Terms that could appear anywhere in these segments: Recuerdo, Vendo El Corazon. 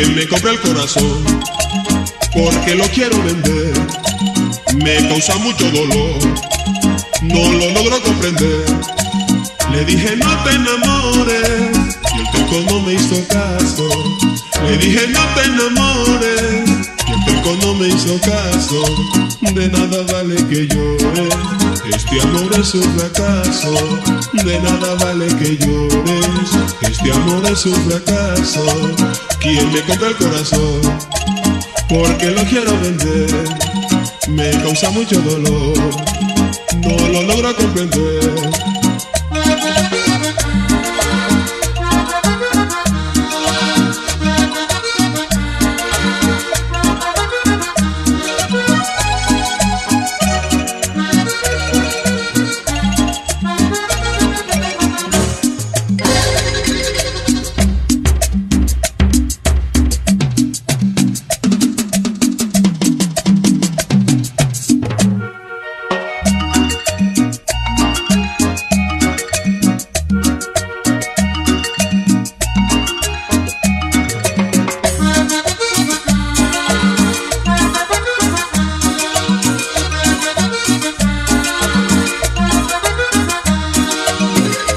Alguien me compra el corazón porque lo quiero vender. Me causa mucho dolor, no lo logro comprender. Le dije no te enamores y el turco no me hizo caso. Le dije no te enamores y el turco no me hizo caso. De nada vale que llore, este amor es un fracaso. De nada vale que llores, este amor es un fracaso. ¿Quién me compra el corazón? Porque lo quiero vender. Me causa mucho dolor, no lo logro comprender.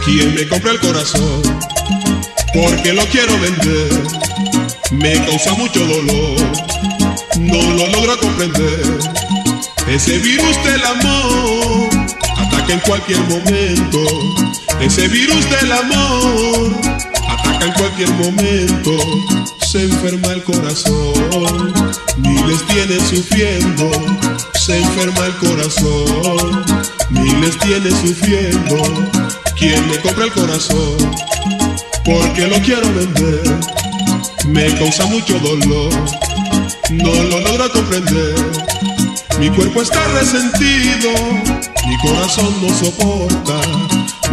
¿Quién me compra el corazón? Porque lo quiero vender. Me causa mucho dolor, no lo logro comprender. Ese virus del amor ataca en cualquier momento. Ese virus del amor ataca en cualquier momento. Se enferma el corazón, miles tienen sufriendo. Se enferma el corazón, miles tienen sufriendo. ¿Quién me compra el corazón? Porque lo quiero vender. Me causa mucho dolor, no lo logro comprender. Mi cuerpo está resentido, mi corazón no soporta.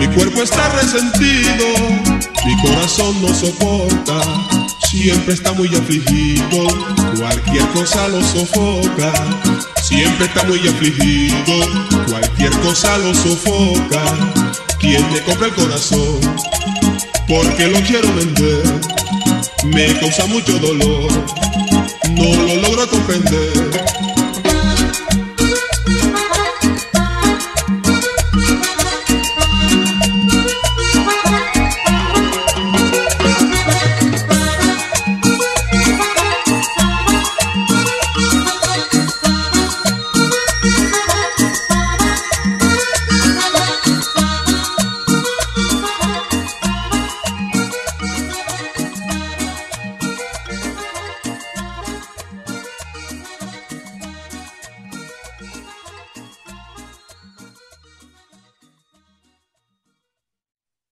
Mi cuerpo está resentido, mi corazón no soporta. Siempre está muy afligido, cualquier cosa lo sofoca. Siempre está muy afligido, cualquier cosa lo sofoca. ¿Quién me compra el corazón? Porque lo quiero vender. Me causa mucho dolor, no lo logro comprender.